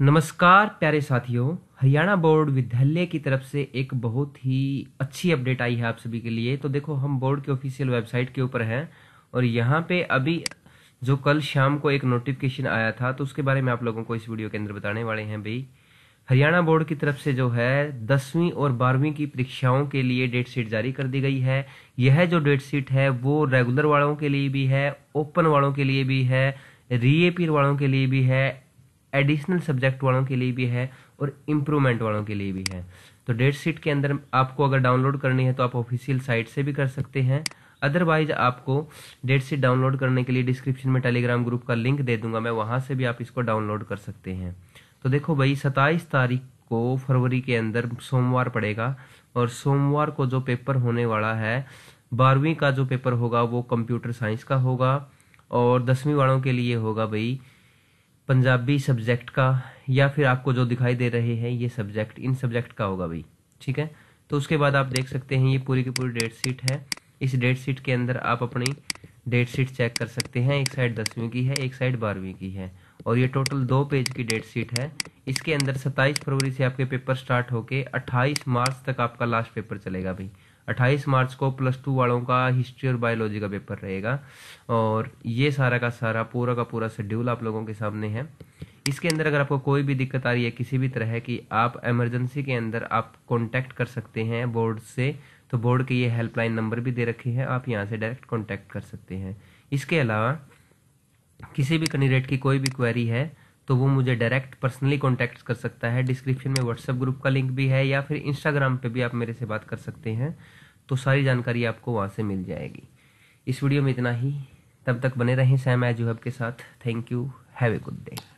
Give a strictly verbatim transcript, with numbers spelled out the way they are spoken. नमस्कार प्यारे साथियों, हरियाणा बोर्ड विद्यालय की तरफ से एक बहुत ही अच्छी अपडेट आई है आप सभी के लिए। तो देखो, हम बोर्ड के ऑफिशियल वेबसाइट के ऊपर हैं और यहाँ पे अभी जो कल शाम को एक नोटिफिकेशन आया था तो उसके बारे में आप लोगों को इस वीडियो के अंदर बताने वाले हैं। भाई, हरियाणा बोर्ड की तरफ से जो है दसवीं और बारहवीं की परीक्षाओं के लिए डेट शीट जारी कर दी गई है। यह जो डेट शीट है वो रेगुलर वालों के लिए भी है, ओपन वालों के लिए भी है, रीएपीर वालों के लिए भी है, एडिशनल सब्जेक्ट वालों के लिए भी है और इम्प्रूवमेंट वालों के लिए भी है। तो डेट शीट के अंदर आपको अगर डाउनलोड करनी है तो आप ऑफिशियल साइट से भी कर सकते हैं, अदरवाइज आपको डेट शीट डाउनलोड करने के लिए डिस्क्रिप्शन में टेलीग्राम ग्रुप का लिंक दे दूंगा मैं, वहां से भी आप इसको डाउनलोड कर सकते हैं। तो देखो भाई, सत्ताईस तारीख को फरवरी के अंदर सोमवार पड़ेगा और सोमवार को जो पेपर होने वाला है, बारहवीं का जो पेपर होगा वो कंप्यूटर साइंस का होगा और दसवीं वालों के लिए होगा भाई पंजाबी सब्जेक्ट का, या फिर आपको जो दिखाई दे रहे हैं ये सब्जेक्ट, इन सब्जेक्ट का होगा भाई, ठीक है। तो उसके बाद आप देख सकते हैं ये पूरी की पूरी डेट शीट है। इस डेट शीट के अंदर आप अपनी डेट शीट चेक कर सकते हैं। एक साइड दसवीं की है, एक साइड बारहवीं की है और ये टोटल दो पेज की डेट शीट है। इसके अंदर सत्ताईस फरवरी से आपके पेपर स्टार्ट होके अट्ठाईस मार्च तक आपका लास्ट पेपर चलेगा भाई। अट्ठाईस मार्च को प्लस टू वालों का हिस्ट्री और बायोलॉजी का पेपर रहेगा और ये सारा का सारा पूरा का पूरा शेड्यूल आप लोगों के सामने है। इसके अंदर अगर आपको कोई भी दिक्कत आ रही है किसी भी तरह की, आप इमरजेंसी के अंदर आप कांटेक्ट कर सकते हैं बोर्ड से। तो बोर्ड के ये हेल्पलाइन नंबर भी दे रखे हैं, आप यहाँ से डायरेक्ट कॉन्टैक्ट कर सकते हैं। इसके अलावा किसी भी कैंडिडेट की कोई भी क्वेरी है तो वो मुझे डायरेक्ट पर्सनली कॉन्टैक्ट कर सकता है। डिस्क्रिप्शन में व्हाट्सएप ग्रुप का लिंक भी है या फिर इंस्टाग्राम पे भी आप मेरे से बात कर सकते हैं, तो सारी जानकारी आपको वहाँ से मिल जाएगी। इस वीडियो में इतना ही, तब तक बने रहें सैम एजुहब के साथ। Thank you, have a good day.